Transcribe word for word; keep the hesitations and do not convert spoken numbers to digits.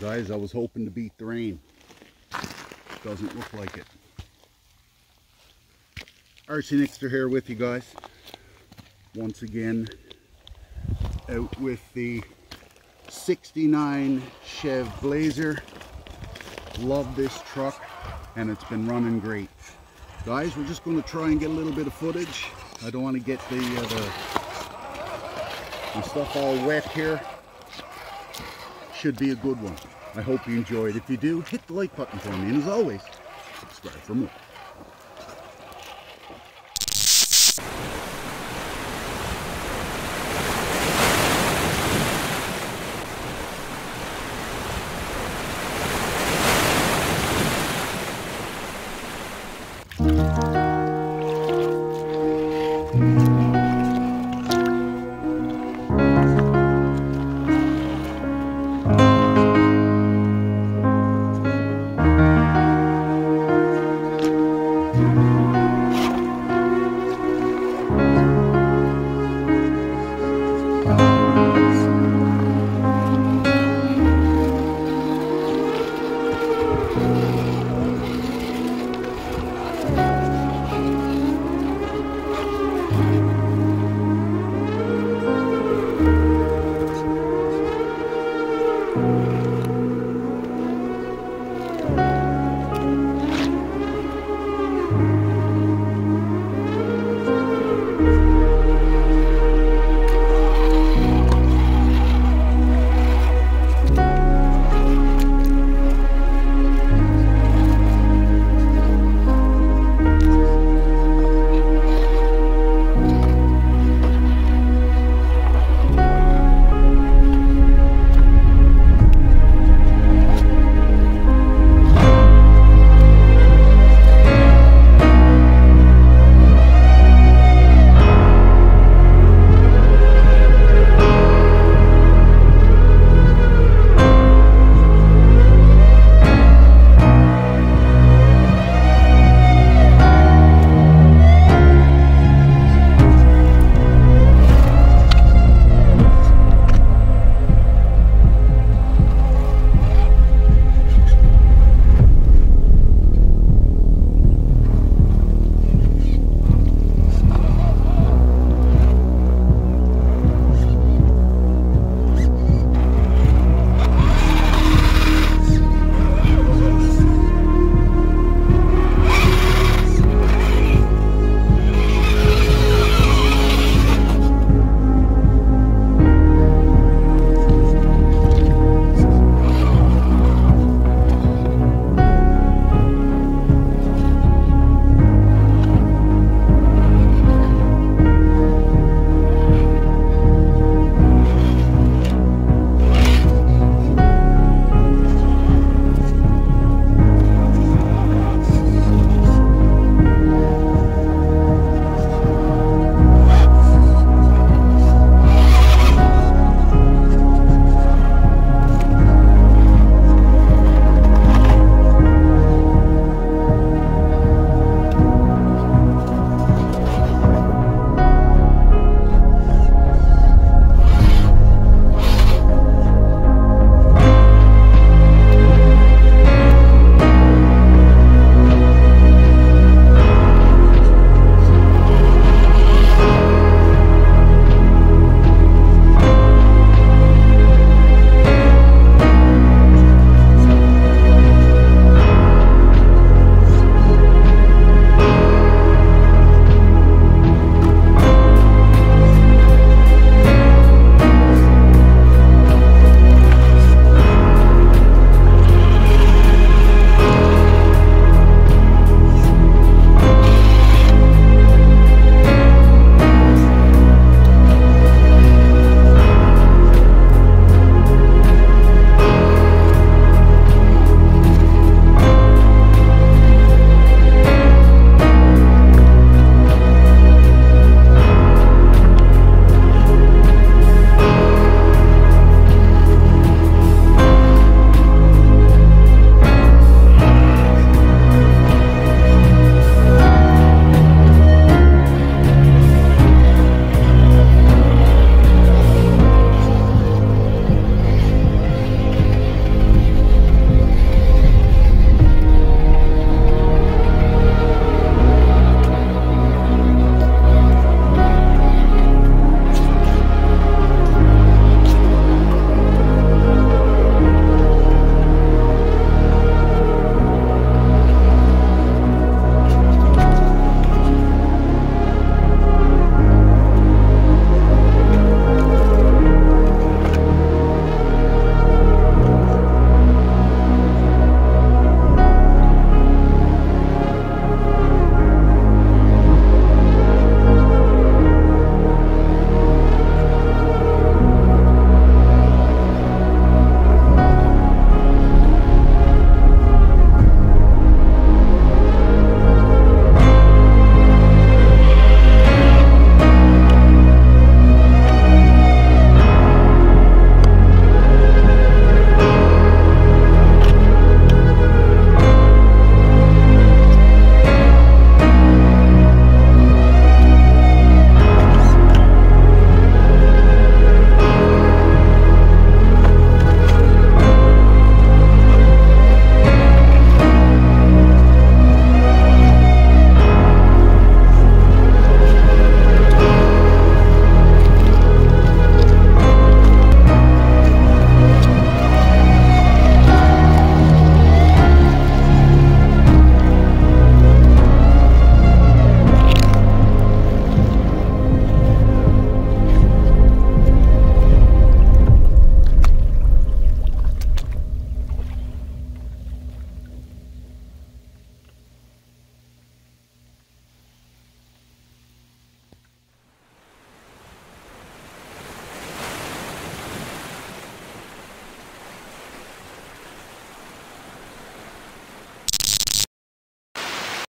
Guys, I was hoping to beat the rain. Doesn't look like it. RcNickster here with you guys. Once again, out with the sixty-nine Chevy Blazer. Love this truck, and it's been running great. Guys, we're just going to try and get a little bit of footage. I don't want to get the, uh, the, the stuff all wet here. Should be a good one. I hope you enjoyed. If you do, hit the like button for me, and as always, subscribe for more.